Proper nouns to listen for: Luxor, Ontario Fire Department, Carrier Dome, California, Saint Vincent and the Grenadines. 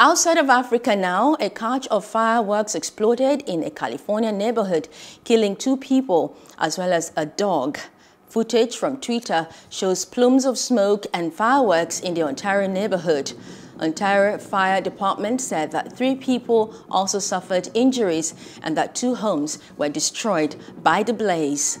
Outside of Africa now, a cache of fireworks exploded in a California neighborhood, killing 2 people as well as a dog. Footage from Twitter shows plumes of smoke and fireworks in the Ontario neighborhood. Ontario Fire Department said that 3 people also suffered injuries and that 2 homes were destroyed by the blaze.